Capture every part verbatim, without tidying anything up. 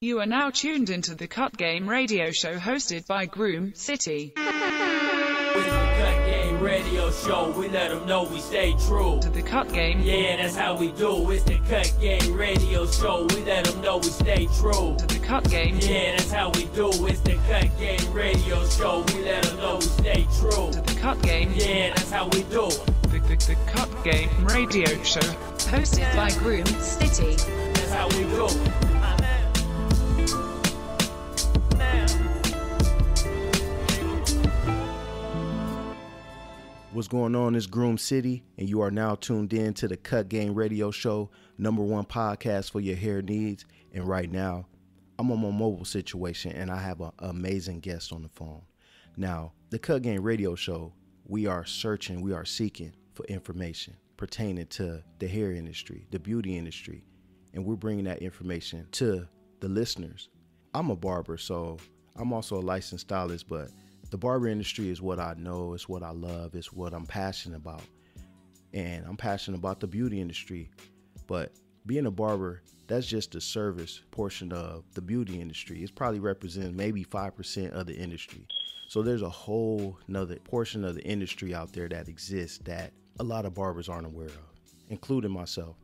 You are now tuned into the Cut Game Radio Show hosted by Groom City. It's the Cut Game Radio Show. We let them know we stay true to the Cut Game. Yeah, that's how we do. It's the Cut Game Radio Show. We let them know we stay true to the Cut Game. Yeah, that's how we do. It's the Cut Game Radio Show. We let them know we stay true to the Cut Game. Yeah, that's how we do. The, the, the Cut Game Radio Show hosted by Groom City. That's how we do. What's going on? It's Groom City, and you are now tuned in to the Cut Game Radio Show, number one podcast for your hair needs. And right now, I'm on my mobile situation, and I have an amazing guest on the phone. Now, the Cut Game Radio Show, we are searching, we are seeking for information pertaining to the hair industry, the beauty industry, and we're bringing that information to the listeners. I'm a barber, so I'm also a licensed stylist, but the barber industry is what I know, it's what I love, it's what I'm passionate about. And I'm passionate about the beauty industry. But being a barber, that's just the service portion of the beauty industry. It probably represents maybe five percent of the industry. So there's a whole nother portion of the industry out there that exists that a lot of barbers aren't aware of, including myself.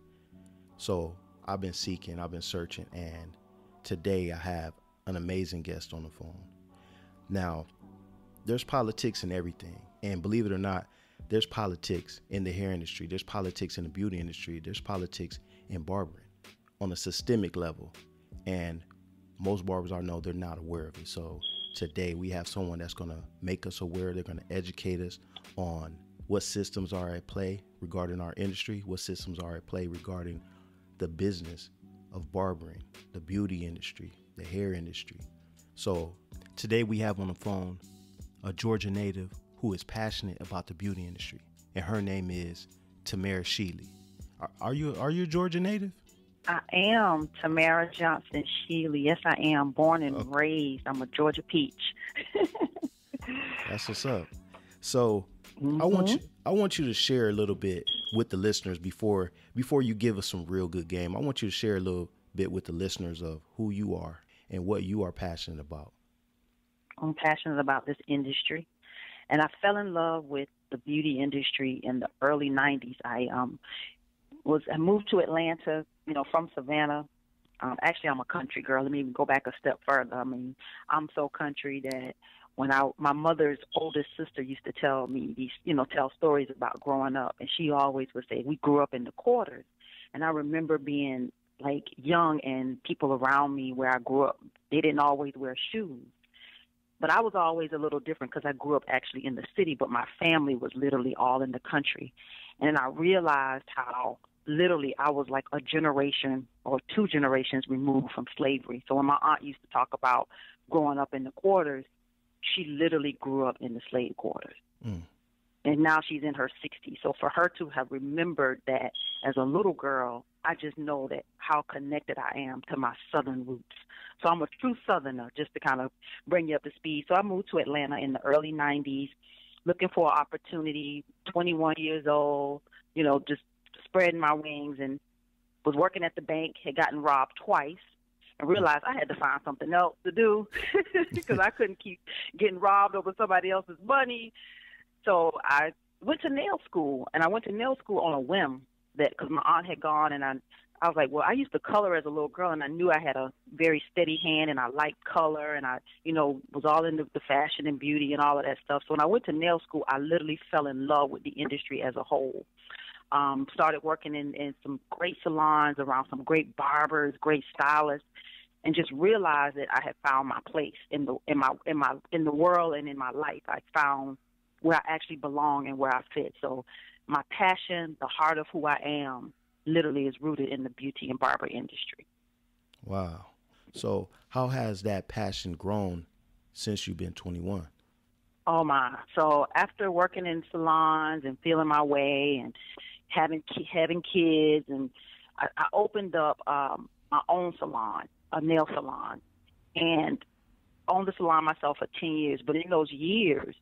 So I've been seeking, I've been searching, and today I have an amazing guest on the phone. Now, there's politics in everything. And believe it or not, there's politics in the hair industry. There's politics in the beauty industry. There's politics in barbering on a systemic level. And most barbers I know, they're not aware of it. So today we have someone that's going to make us aware. They're going to educate us on what systems are at play regarding our industry, what systems are at play regarding the business of barbering, the beauty industry, the hair industry. So today we have on the phone a Georgia native who is passionate about the beauty industry, and her name is Tamara Shealey. Are, are you are you a Georgia native? I am Tamara Johnson Shealey. Yes, I am. Born and okay. raised, I'm a Georgia peach. That's what's up. So mm-hmm. I want you I want you to share a little bit with the listeners before before you give us some real good game. I want you to share a little bit with the listeners of who you are and what you are passionate about. I'm passionate about this industry, and I fell in love with the beauty industry in the early nineties. I um was I moved to Atlanta, you know, from Savannah. Um, actually, I'm a country girl. Let me even go back a step further. I mean, I'm so country that when I my mother's oldest sister used to tell me these, you know, tell stories about growing up, and she always would say we grew up in the quarters, and I remember being like young and people around me where I grew up, they didn't always wear shoes. But I was always a little different because I grew up actually in the city, but my family was literally all in the country. And I realized how literally I was like a generation or two generations removed from slavery. So when my aunt used to talk about growing up in the quarters, she literally grew up in the slave quarters. Mm. And now she's in her sixties. So for her to have remembered that as a little girl, I just know that how connected I am to my Southern roots. So I'm a true Southerner, just to kind of bring you up to speed. So I moved to Atlanta in the early nineties, looking for an opportunity, twenty-one years old, you know, just spreading my wings, and was working at the bank, had gotten robbed twice, and realized I had to find something else to do because I couldn't keep getting robbed over somebody else's money. So I went to nail school, and I went to nail school on a whim. That because my aunt had gone, and I, I was like, well, I used to color as a little girl, and I knew I had a very steady hand, and I liked color, and I, you know, was all into the fashion and beauty and all of that stuff. So when I went to nail school, I literally fell in love with the industry as a whole. Um, started working in, in some great salons around some great barbers, great stylists, and just realized that I had found my place in the in my in my in the world and in my life. I found where I actually belong and where I fit. So my passion, the heart of who I am, literally is rooted in the beauty and barber industry. Wow. So how has that passion grown since you've been twenty-one? Oh, my. So after working in salons and feeling my way and having having kids, and I, I opened up um, my own salon, a nail salon, and owned the salon myself for ten years. But in those years,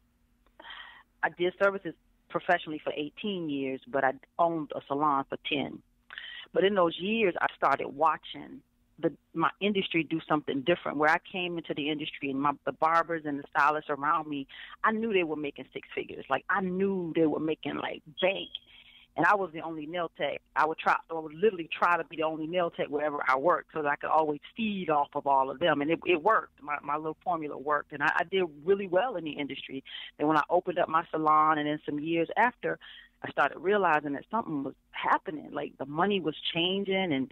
I did services professionally for eighteen years, but I owned a salon for ten. But in those years, I started watching the, my industry do something different. Where I came into the industry and my, the barbers and the stylists around me, I knew they were making six figures. Like, I knew they were making, like, bank. And I was the only nail tech. I would try, I would literally try to be the only nail tech wherever I worked so that I could always feed off of all of them. And it, it worked. My, my little formula worked. And I, I did really well in the industry. And when I opened up my salon and then some years after, I started realizing that something was happening. Like, the money was changing and,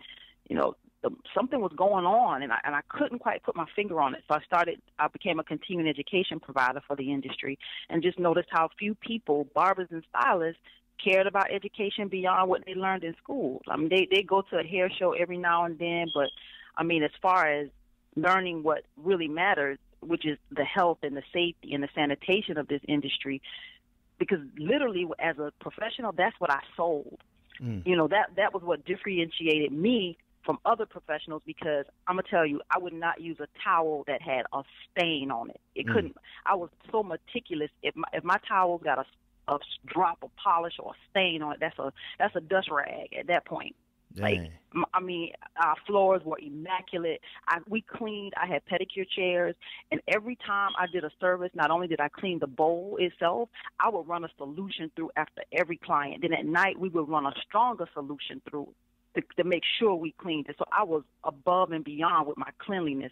you know, the, something was going on, and I, and I couldn't quite put my finger on it. So I started, I became a continuing education provider for the industry and just noticed how few people, barbers and stylists, cared about education beyond what they learned in school. I mean, they, they go to a hair show every now and then, but, I mean, as far as learning what really matters, which is the health and the safety and the sanitation of this industry, because literally as a professional, that's what I sold. Mm. You know, that, that was what differentiated me from other professionals, because I'm going to tell you, I would not use a towel that had a stain on it. It mm. couldn't. I was so meticulous. If my, if my towel got a a drop of polish or a stain on it, that's a that's a dust rag at that point. Dang. Like, I mean, our floors were immaculate. I, we cleaned. I had pedicure chairs. And every time I did a service, not only did I clean the bowl itself, I would run a solution through after every client. Then at night, we would run a stronger solution through to, to make sure we cleaned it. So I was above and beyond with my cleanliness.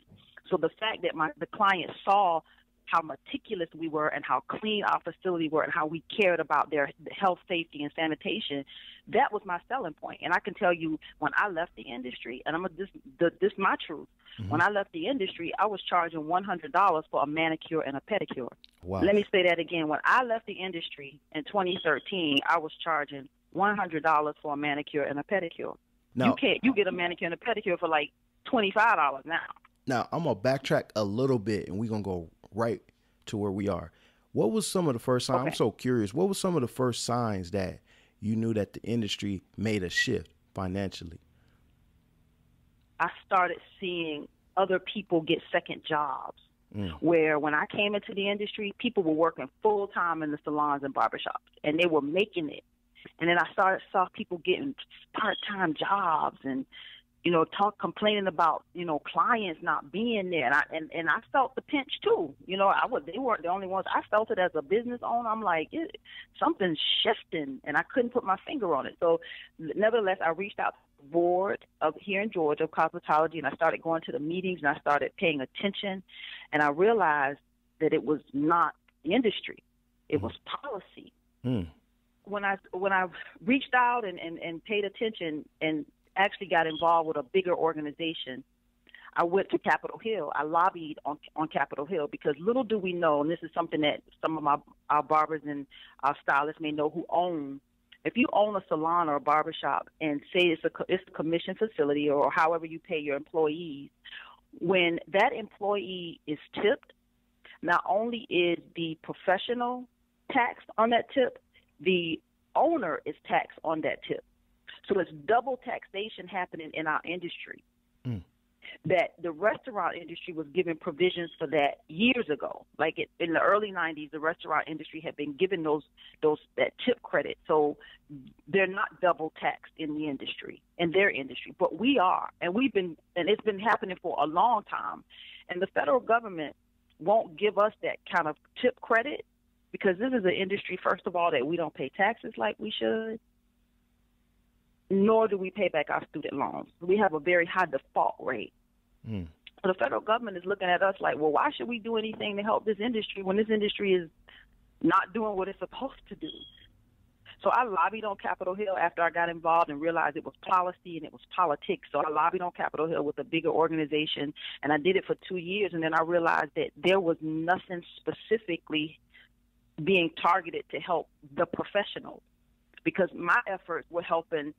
So the fact that my the client saw how meticulous we were and how clean our facility were and how we cared about their health, safety, and sanitation, that was my selling point. And I can tell you, when I left the industry, and I'm a, this, the, this is my truth, mm-hmm. when I left the industry, I was charging one hundred dollars for a manicure and a pedicure. Wow. Let me say that again. When I left the industry in twenty thirteen, I was charging one hundred dollars for a manicure and a pedicure. Now, you can't, you get a manicure and a pedicure for like twenty-five dollars now. Now, I'm going to backtrack a little bit, and we're going to go right to where we are. What was some of the first signs? Okay. I'm so curious. What was some of the first signs that you knew that the industry made a shift financially? I started seeing other people get second jobs, mm. where when I came into the industry, people were working full time in the salons and barbershops, and they were making it. And then I started saw people getting part-time jobs and, you know, talk complaining about, you know, clients not being there. And I, and, and I felt the pinch too. You know, I was, they weren't the only ones. I felt it as a business owner. I'm like, it, something's shifting, and I couldn't put my finger on it. So nevertheless, I reached out to the board of here in Georgia of cosmetology, and I started going to the meetings, and I started paying attention, and I realized that it was not the industry. It mm. was policy. Mm. When I, when I reached out and, and, and paid attention and actually got involved with a bigger organization, I went to Capitol Hill. I lobbied on, on Capitol Hill, because little do we know, and this is something that some of my, our barbers and our stylists may know who own. If you own a salon or a barbershop and say it's a, it's a commission facility or however you pay your employees, when that employee is tipped, not only is the professional taxed on that tip, the owner is taxed on that tip. So it's double taxation happening in our industry, mm. that the restaurant industry was given provisions for that years ago. Like it, in the early nineties, the restaurant industry had been given those those that tip credit. So they're not double taxed in the industry, in their industry. But we are, and we've been, and it's been happening for a long time. And the federal government won't give us that kind of tip credit, because this is an industry, first of all, that we don't pay taxes like we should, nor do we pay back our student loans. We have a very high default rate. Mm. So the federal government is looking at us like, well, why should we do anything to help this industry when this industry is not doing what it's supposed to do? So I lobbied on Capitol Hill after I got involved and realized it was policy and it was politics. So I lobbied on Capitol Hill with a bigger organization, and I did it for two years, and then I realized that there was nothing specifically being targeted to help the professionals, because my efforts were helping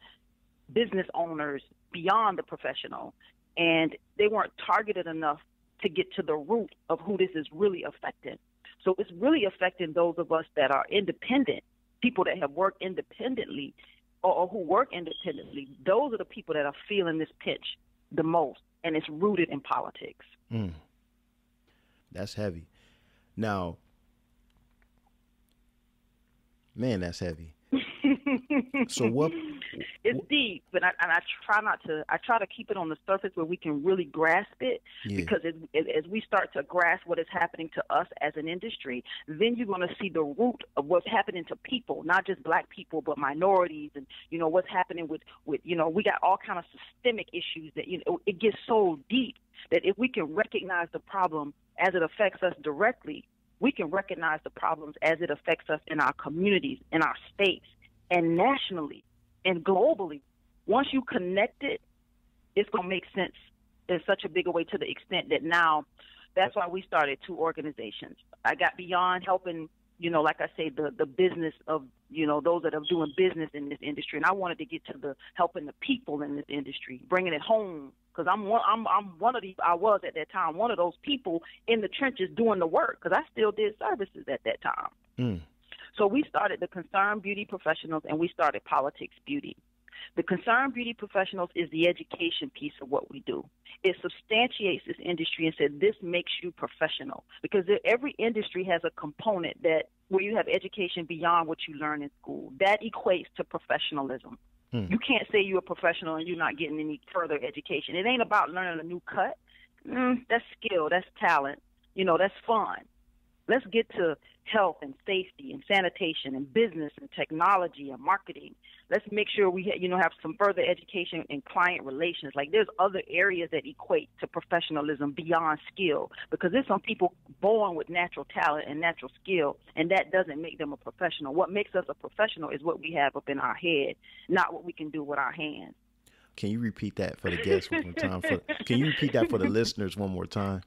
business owners beyond the professional, and they weren't targeted enough to get to the root of who this is really affecting. So it's really affecting those of us that are independent, people that have worked independently or, or who work independently. Those are the people that are feeling this pinch the most, and it's rooted in politics. Mm. That's heavy. Now, man, that's heavy. So what It's deep, but I, and I try not to. I try to keep it on the surface where we can really grasp it, yeah. because it, it, as we start to grasp what is happening to us as an industry, then you're going to see the root of what's happening to people, not just black people, but minorities, and you know what's happening with, with you know we got all kind of systemic issues that you know it gets so deep that if we can recognize the problem as it affects us directly, we can recognize the problems as it affects us in our communities, in our states, and nationally, and globally. Once you connect it, it's going to make sense in such a bigger way, to the extent that now that's why we started two organizations. I got beyond helping, you know, like I say, the, the business of, you know, those that are doing business in this industry. And I wanted to get to the helping the people in this industry, bringing it home. Because I'm one, I'm, I'm one of the, I was at that time, one of those people in the trenches doing the work, because I still did services at that time. Mm. So we started the Concerned Beauty Professionals, and we started Politics Beauty. The Concerned Beauty Professionals is the education piece of what we do. It substantiates this industry and said, this makes you professional, because every industry has a component that where you have education beyond what you learn in school. That equates to professionalism. Hmm. You can't say you're a professional and you're not getting any further education. It ain't about learning a new cut. Mm, that's skill. That's talent. You know, that's fun. Let's get to health and safety and sanitation and business and technology and marketing. Let's make sure we, you know, have some further education in client relations. Like, there's other areas that equate to professionalism beyond skill, because there's some people born with natural talent and natural skill, and that doesn't make them a professional. What makes us a professional is what we have up in our head, not what we can do with our hands. Can you repeat that for the guests one more time? For, can you repeat that for the listeners one more time?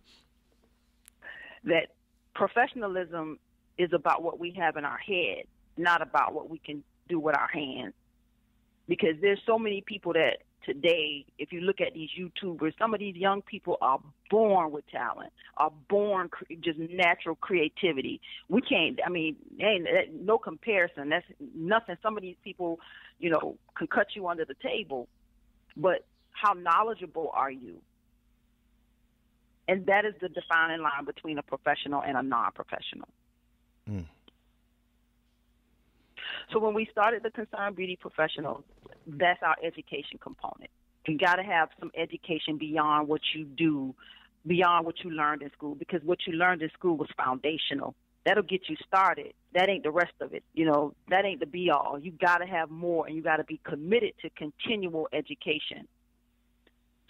That professionalism is about what we have in our head, not about what we can do with our hands. Because there's so many people that today, if you look at these YouTubers, some of these young people are born with talent, are born cre- just natural creativity. We can't, I mean, ain't, that, no comparison. That's nothing. Some of these people, you know, can cut you under the table. But how knowledgeable are you? And that is the defining line between a professional and a non-professional. Mm. So when we started the Concerned Beauty Professionals, that's our education component. You got to have some education beyond what you do, beyond what you learned in school, because what you learned in school was foundational. That'll get you started. That ain't the rest of it. You know, that ain't the be-all. You got to have more, and you got to be committed to continual education.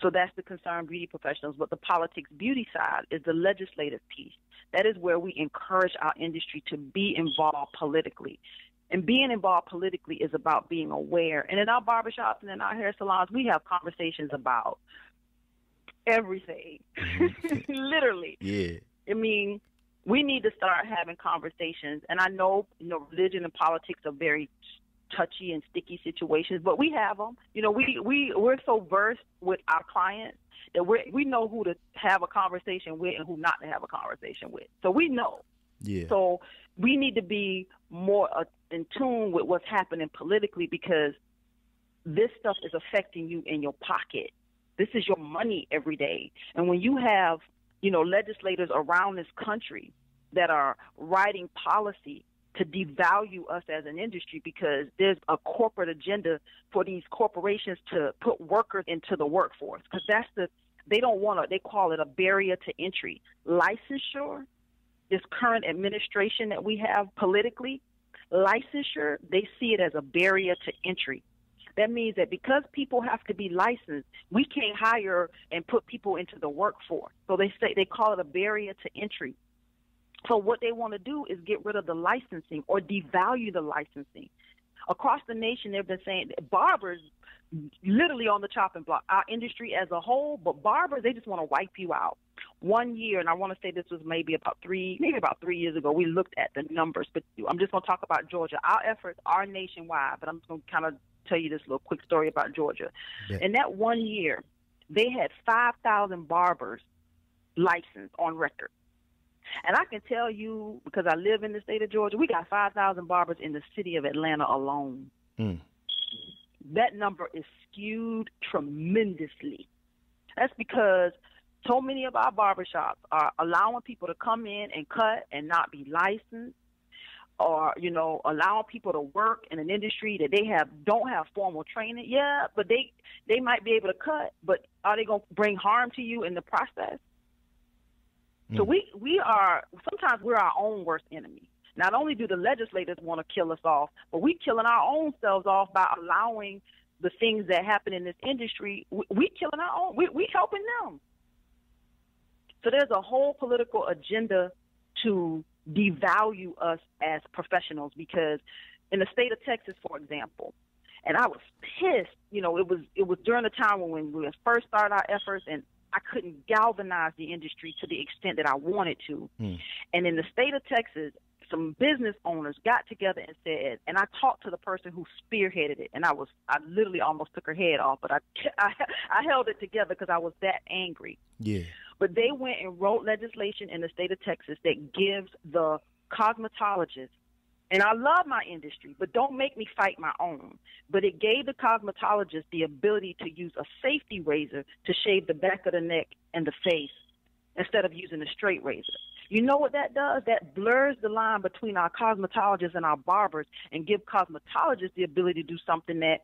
So that's the Concerned Beauty Professionals. But the Politics Beauty side is the legislative piece. That is where we encourage our industry to be involved politically. And being involved politically is about being aware. And in our barbershops and in our hair salons, we have conversations about everything. Literally. Yeah. I mean, we need to start having conversations. And I know, you know, religion and politics are very touchy and sticky situations, but we have them. You know, we, we, we're so versed with our clients that we we know who to have a conversation with and who not to have a conversation with. So we know. Yeah. So we need to be more uh, in tune with what's happening politically, because this stuff is affecting you in your pocket. This is your money every day. And when you have, you know, legislators around this country that are writing policy to devalue us as an industry because there's a corporate agenda for these corporations to put workers into the workforce, because that's the, they don't want to, they call it a barrier to entry. Licensure, this current administration that we have politically, licensure, they see it as a barrier to entry. That means that because people have to be licensed, we can't hire and put people into the workforce. So they say, they call it a barrier to entry. So what they want to do is get rid of the licensing or devalue the licensing. Across the nation, they've been saying that barbers literally on the chopping block, our industry as a whole, but barbers, they just want to wipe you out. One year, and I want to say this was maybe about three, maybe about three years ago, we looked at the numbers, but I'm just going to talk about Georgia. Our efforts are nationwide, but I'm just going to kind of tell you this little quick story about Georgia. Yeah. In that one year, they had five thousand barbers licensed on record. And I can tell you, because I live in the state of Georgia, we got five thousand barbers in the city of Atlanta alone. Mm. That number is skewed tremendously. That's because so many of our barbershops are allowing people to come in and cut and not be licensed. or, you know, allow people to work in an industry that they have don't have formal training. Yeah, but they they might be able to cut, but are they going to bring harm to you in the process? Mm. So we, we are, sometimes we're our own worst enemy. Not only do the legislators want to kill us off, but we're killing our own selves off by allowing the things that happen in this industry. We, we killing our own, we, we helping them. So there's a whole political agenda to devalue us as professionals, because in the state of Texas, for example, and I was pissed, you know, it was it was during the time when we first started our efforts, and I couldn't galvanize the industry to the extent that I wanted to. Mm. And in the state of Texas, some business owners got together and said, and I talked to the person who spearheaded it, and I was, I literally almost took her head off, but I, I, I held it together because I was that angry. Yeah. But they went and wrote legislation in the state of Texas that gives the cosmetologist, and I love my industry, but don't make me fight my own. But it gave the cosmetologist the ability to use a safety razor to shave the back of the neck and the face instead of using a straight razor. You know what that does? That blurs the line between our cosmetologists and our barbers, and give cosmetologists the ability to do something that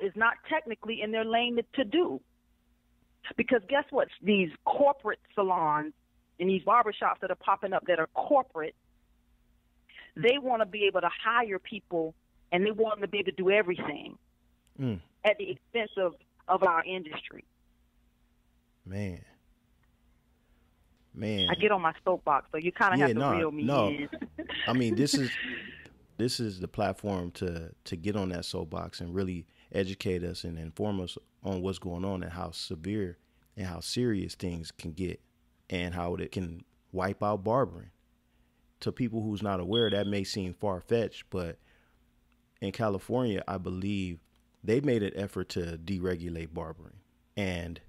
is not technically in their lane to do. Because guess what? These corporate salons and these barbershops that are popping up that are corporate, they want to be able to hire people, and they want them to be able to do everything mm. at the expense of, of our industry. Man. Man, I get on my soapbox, so you kind of yeah, have to nah, reel me no. in. I mean, this is this is the platform to to get on that soapbox and really educate us and inform us on what's going on and how severe and how serious things can get and how it can wipe out barbering. To people who's not aware, that may seem far-fetched, but in California, I believe they made an effort to deregulate barbering, and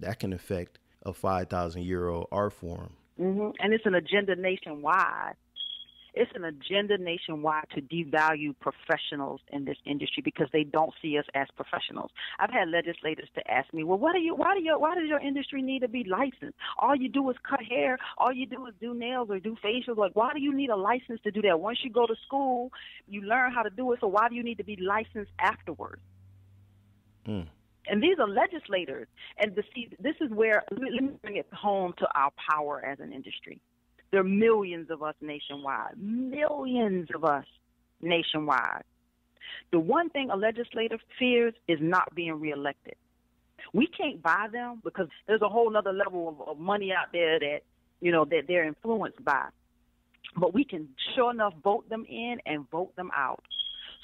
that can affect a five thousand year old art form. Mm-hmm. And it's an agenda nationwide. It's an agenda nationwide to devalue professionals in this industry because they don't see us as professionals. I've had legislators to ask me, well, what are you, why do you, why does your industry need to be licensed? All you do is cut hair. All you do is do nails or do facials. Like, why do you need a license to do that? Once you go to school, you learn how to do it. So why do you need to be licensed afterwards? Mm. And these are legislators. And the, see, this is where, let me bring it home to our power as an industry. There are millions of us nationwide, millions of us nationwide. The one thing a legislator fears is not being reelected. We can't buy them because there's a whole other level of, of money out there that, you know, that they're influenced by. But we can sure enough vote them in and vote them out.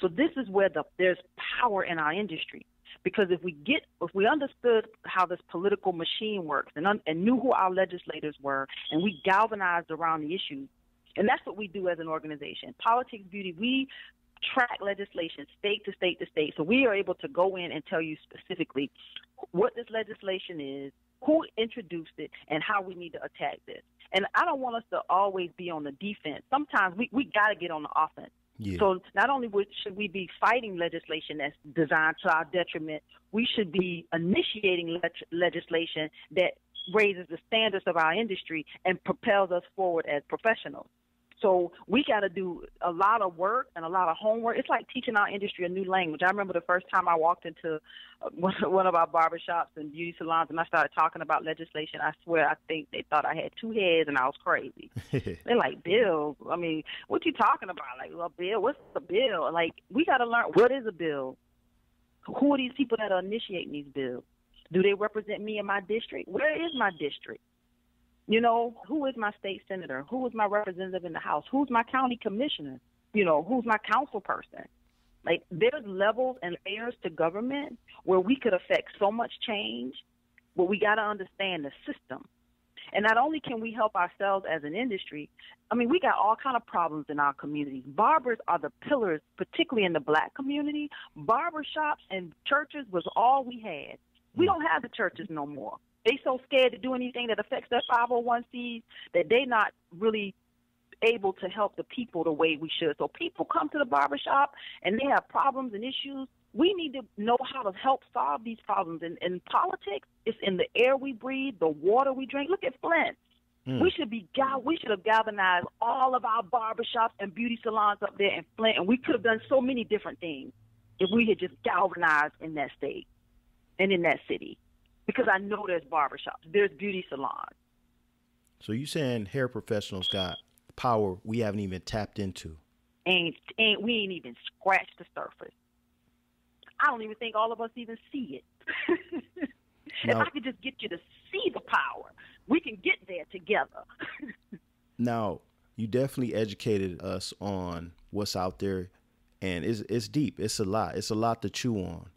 So this is where the, there's power in our industry. Because if we get, if we understood how this political machine works and, un, and knew who our legislators were, and we galvanized around the issues, and that's what we do as an organization. Politics Beauty, we track legislation state to state to state. So we are able to go in and tell you specifically what this legislation is, who introduced it, and how we need to attack this. And I don't want us to always be on the defense. Sometimes we, we got to get on the offense. Yeah. So not only should we be fighting legislation that's designed to our detriment, we should be initiating le legislation that raises the standards of our industry and propels us forward as professionals. So we got to do a lot of work and a lot of homework. It's like teaching our industry a new language. I remember the first time I walked into one of our barbershops and beauty salons and I started talking about legislation. I swear, I think they thought I had two heads and I was crazy. They're like, Bill, I mean, what you talking about? Like, well, Bill, what's the bill? Like, we got to learn, what is a bill? Who are these people that are initiating these bills? Do they represent me in my district? Where is my district? You know, who is my state senator? Who is my representative in the House? Who's my county commissioner? You know, who's my council person? Like, there's levels and layers to government where we could affect so much change, but we got to understand the system. And not only can we help ourselves as an industry, I mean, we got all kind of problems in our communities. Barbers are the pillars, particularly in the black community. Barbershops and churches was all we had. We don't have the churches no more. They so scared to do anything that affects their five oh one C's that they're not really able to help the people the way we should. So people come to the barbershop and they have problems and issues. We need to know how to help solve these problems. And in politics, it's in the air we breathe, the water we drink. Look at Flint. Mm. We should be we should have galvanized all of our barbershops and beauty salons up there in Flint, and we could have done so many different things if we had just galvanized in that state and in that city. Because I know there's barbershops, there's beauty salons. So you saying hair professionals got power we haven't even tapped into? Ain't ain't we ain't even scratched the surface. I don't even think all of us even see it. Now, if I could just get you to see the power, we can get there together. Now, you definitely educated us on what's out there, and it's, it's deep. It's a lot. It's a lot to chew on.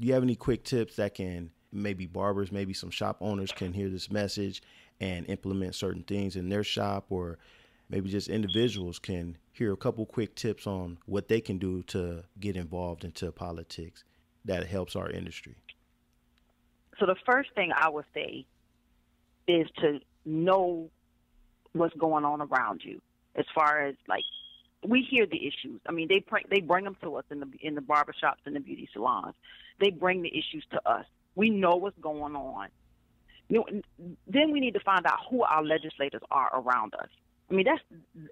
Do you have any quick tips that can maybe barbers, maybe some shop owners can hear this message and implement certain things in their shop, or maybe just individuals can hear a couple quick tips on what they can do to get involved into politics that helps our industry? So the first thing I would say is to know what's going on around you. As far as, like, we hear the issues. I mean, they bring, they bring them to us in the in the barbershops and the beauty salons. They bring the issues to us. We know what's going on. You know, then we need to find out who our legislators are around us. I mean, that's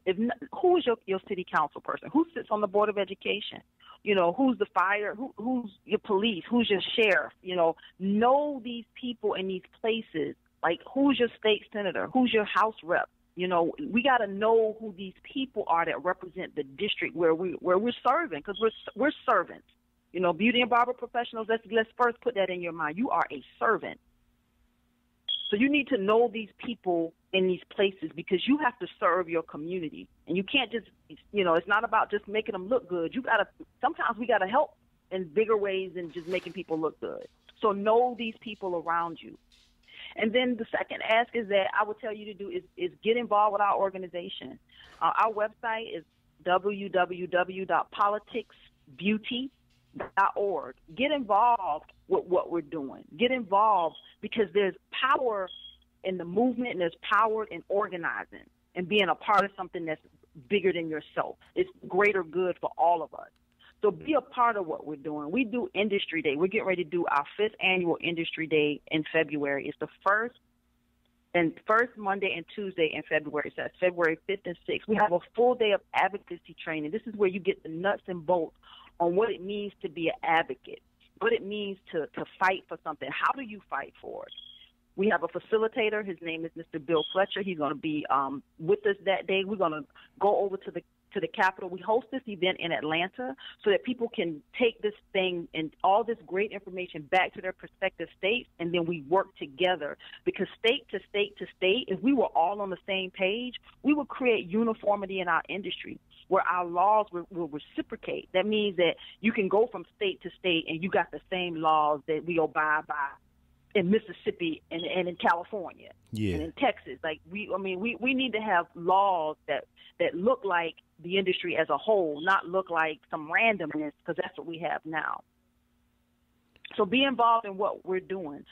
if not, who is your your city council person? Who sits on the board of education? You know, who's the fire? Who, who's your police? Who's your sheriff? You know, know these people in these places. Like, who's your state senator? Who's your house rep? You know, we got to know who these people are that represent the district where we where we're serving, because we're we're servants. You know, beauty and barber professionals. Let's let's first put that in your mind. You are a servant. So you need to know these people in these places, because you have to serve your community, and you can't just, you know, it's not about just making them look good. You got to, sometimes we got to help in bigger ways than just making people look good. So know these people around you. And then the second ask is that I would tell you to do is, is get involved with our organization. Uh, our website is w w w dot politics beauty dot org. Get involved with what we're doing. Get involved, because there's power in the movement, and there's power in organizing and being a part of something that's bigger than yourself. It's greater good for all of us. So be a part of what we're doing. We do Industry Day. We're getting ready to do our fifth annual Industry Day in February. It's the first and first Monday and Tuesday in February. So that's February fifth and sixth. We have a full day of advocacy training. This is where you get the nuts and bolts on what it means to be an advocate, what it means to, to fight for something. How do you fight for it? We have a facilitator. His name is Mister Bill Fletcher. He's going to be um, with us that day. We're going to go over to the to the Capitol. We host this event in Atlanta so that people can take this thing and all this great information back to their prospective states, and then we work together. Because state to state to state, if we were all on the same page, we would create uniformity in our industry, where our laws will, will reciprocate. That means that you can go from state to state and you got the same laws that we abide by in Mississippi and, and in California, yeah, and in Texas. Like, we, I mean, we, we need to have laws that, that look like the industry as a whole, not look like some randomness, because that's what we have now. So be involved in what we're doing.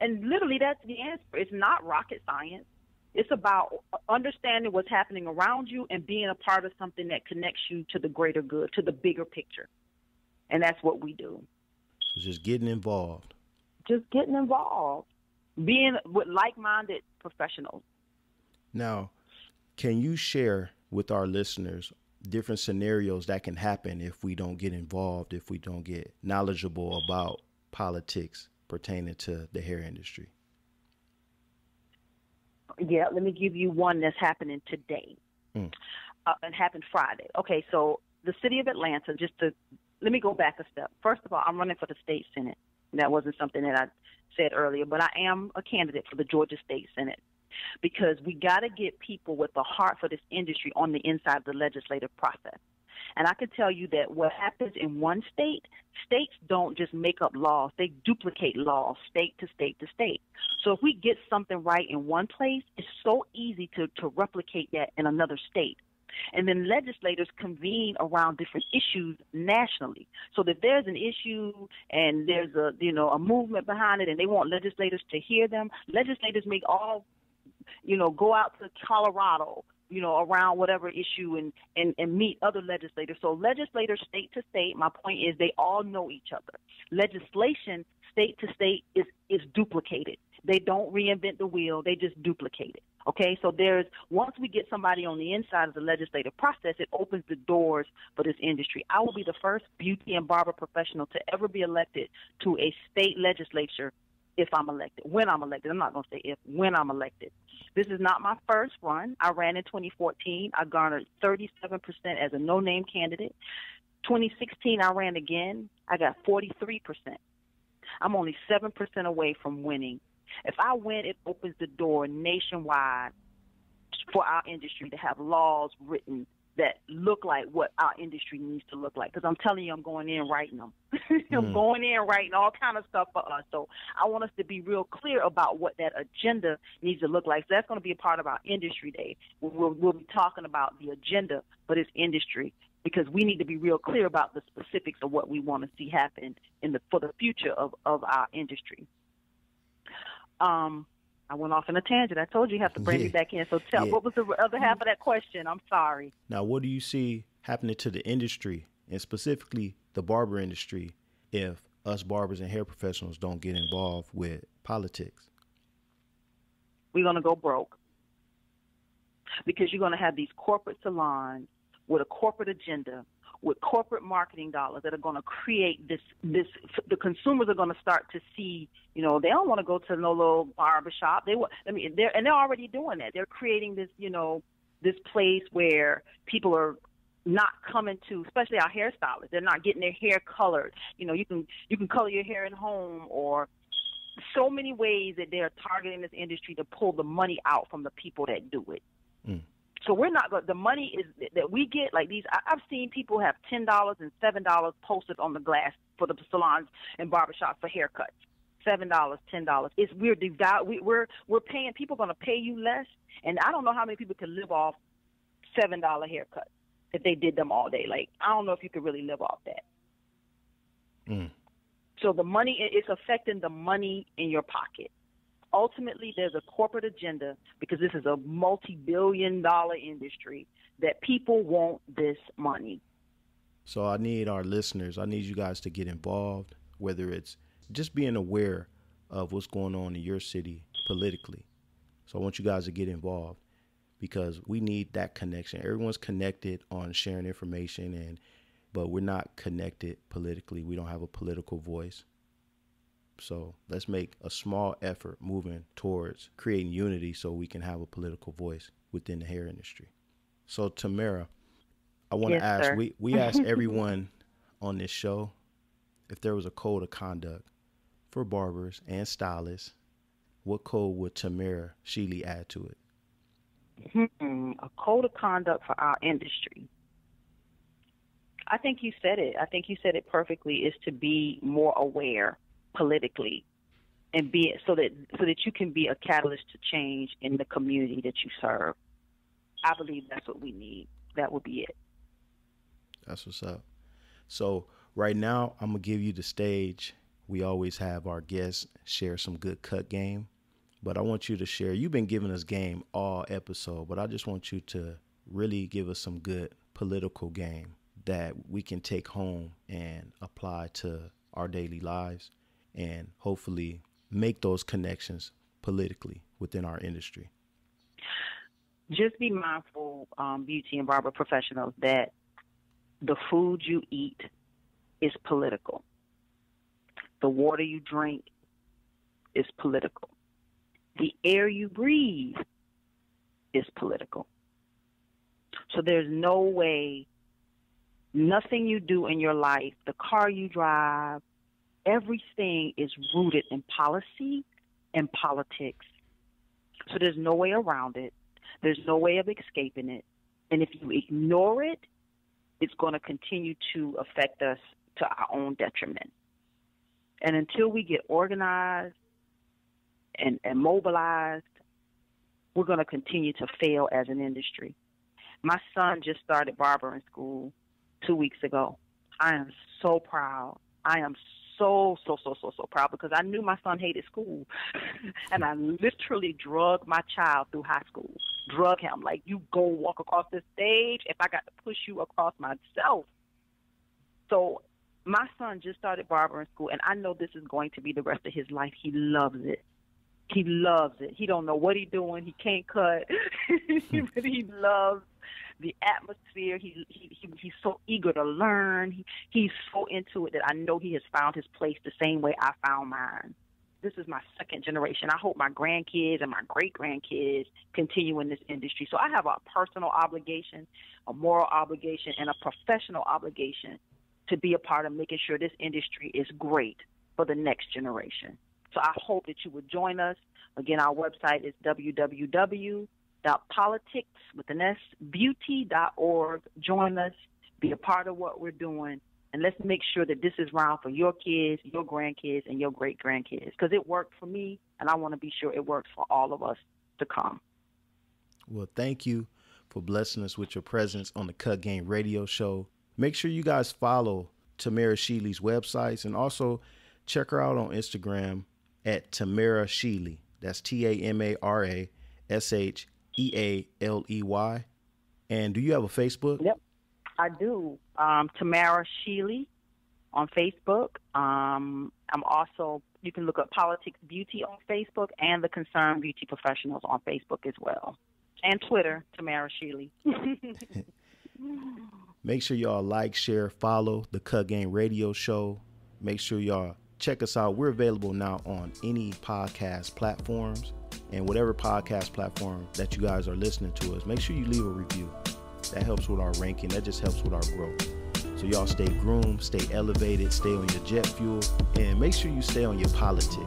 And literally that's the answer. It's not rocket science. It's about understanding what's happening around you and being a part of something that connects you to the greater good, to the bigger picture. And that's what we do. So just getting involved. Just getting involved, being with like-minded professionals. Now, can you share with our listeners different scenarios that can happen if we don't get involved, if we don't get knowledgeable about politics pertaining to the hair industry? Yeah, let me give you one that's happening today. Mm. Uh, it happened Friday. Okay, so the city of Atlanta, just to, let me go back a step. First of all, I'm running for the state senate. That wasn't something that I said earlier, but I am a candidate for the Georgia State Senate, because we got to get people with the heart for this industry on the inside of the legislative process. And I can tell you that what happens in one state, states don't just make up laws. They duplicate laws state to state to state. So if we get something right in one place, it's so easy to, to replicate that in another state. And then legislators convene around different issues nationally. So that there's an issue and there's a, you know, a movement behind it, and they want legislators to hear them. Legislators make all, you know, go out to Colorado, you know, around whatever issue and, and, and meet other legislators. So legislators state to state, my point is they all know each other. Legislation state to state is, is duplicated. They don't reinvent the wheel. They just duplicate it. Okay, so there's, once we get somebody on the inside of the legislative process, it opens the doors for this industry. I will be the first beauty and barber professional to ever be elected to a state legislature if I'm elected. When I'm elected, I'm not going to say if, when I'm elected. This is not my first run. I ran in twenty fourteen. I garnered thirty-seven percent as a no-name candidate. twenty sixteen, I ran again. I got forty-three percent. I'm only seven percent away from winning. If I win, it opens the door nationwide for our industry to have laws written that look like what our industry needs to look like. Because I'm telling you, I'm going in writing them. I'm mm. going in writing all kind of stuff for us. So I want us to be real clear about what that agenda needs to look like. So that's going to be a part of our industry day. We'll, we'll be talking about the agenda for this industry, because we need to be real clear about the specifics of what we want to see happen in the, for the future of, of our industry. Um, I went off on a tangent. I told you you have to bring yeah. me back in. So tell, yeah. what was the other half of that question? I'm sorry. Now, what do you see happening to the industry, and specifically the barber industry, if us barbers and hair professionals don't get involved with politics? We're going to go broke, because you're going to have these corporate salons with a corporate agenda, with corporate marketing dollars that are going to create this, this, the consumers are going to start to see, you know, they don't want to go to no little barbershop. They want, I mean, they're, and they're already doing that. They're creating this, you know, this place where people are not coming to, especially our hairstylists. They're not getting their hair colored. You know, you can, you can color your hair at home, or so many ways that they're targeting this industry to pull the money out from the people that do it. Mm. So we're not going to, the money is that we get, like these, I, I've seen people have ten dollars and seven dollars posted on the glass for the salons and barbershops for haircuts. seven dollars, ten dollars. It's we're, we, we're, we're paying, people going to pay you less. And I don't know how many people can live off seven dollar haircuts if they did them all day. Like, I don't know if you could really live off that. Mm. So the money, it's affecting the money in your pocket. Ultimately, there's a corporate agenda, because this is a multi-billion dollar industry, that people want this money. So I need our listeners, I need you guys to get involved, whether it's just being aware of what's going on in your city politically. So I want you guys to get involved, because we need that connection. Everyone's connected on sharing information, and but we're not connected politically. We don't have a political voice. So let's make a small effort moving towards creating unity so we can have a political voice within the hair industry. So, Tamara, I want to yes, ask, sir. we, we asked everyone on this show if there was a code of conduct for barbers and stylists. What code would Tamara Shealey add to it? Mm-hmm. A code of conduct for our industry. I think you said it. I think you said it perfectly, is to be more aware politically, and be so that so that you can be a catalyst to change in the community that you serve. I believe that's what we need. That would be it. That's what's up. So right now, I'm gonna give you the stage. We always have our guests share some good cut game, but I want you to share. You've been giving us game all episode, but I just want you to really give us some good political game that we can take home and apply to our daily lives, and hopefully make those connections politically within our industry. Just be mindful, um, beauty and barber professionals, that the food you eat is political. The water you drink is political. The air you breathe is political. So there's no way, nothing you do in your life, the car you drive, everything is rooted in policy and politics. So there's no way around it. There's no way of escaping it. And if you ignore it, it's going to continue to affect us to our own detriment. And until we get organized and, and mobilized, we're going to continue to fail as an industry. My son just started barbering school two weeks ago. I am so proud. I am so So, so, so, so, so proud, because I knew my son hated school. And I literally drugged my child through high school, drug him. Like, you go walk across the stage if I got to push you across myself. So my son just started barbering school, and I know this is going to be the rest of his life. He loves it. He loves it. He don't know what he's doing. He can't cut, but he loves the atmosphere. He, he he he's so eager to learn. He he's so into it that I know he has found his place the same way I found mine. This is my second generation. I hope my grandkids and my great-grandkids continue in this industry. So I have a personal obligation, a moral obligation, and a professional obligation to be a part of making sure this industry is great for the next generation. So I hope that you would join us. Again, our website is w w w dot politics with an S beauty dot org. Join us. Be a part of what we're doing. And let's make sure that this is round for your kids, your grandkids, and your great-grandkids. Because it worked for me, and I want to be sure it works for all of us to come. Well, thank you for blessing us with your presence on the Cut Game Radio Show. Make sure you guys follow Tamara Shealey's websites, and also check her out on Instagram at Tamara Shealey. That's T A M A R A S H E A L E Y. And do you have a Facebook? Yep, I do. Um, Tamara Shealey on Facebook. Um, I'm also, you can look up Politics Beauty on Facebook and the Concerned Beauty Professionals on Facebook as well. And Twitter, Tamara Shealey. Make sure y'all like, share, follow the Cut Game Radio Show. Make sure y'all check us out. We're available now on any podcast platforms, and whatever podcast platform that you guys are listening to us, make sure you leave a review. That helps with our ranking. That just helps with our growth. So y'all stay groomed, stay elevated, stay on your jet fuel, and make sure you stay on your politics.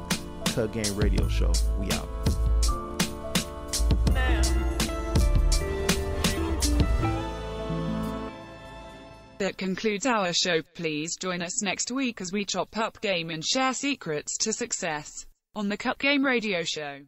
Cut Game Radio Show. We out. That concludes our show. Please join us next week as we chop up game and share secrets to success on the Cut Game Radio Show.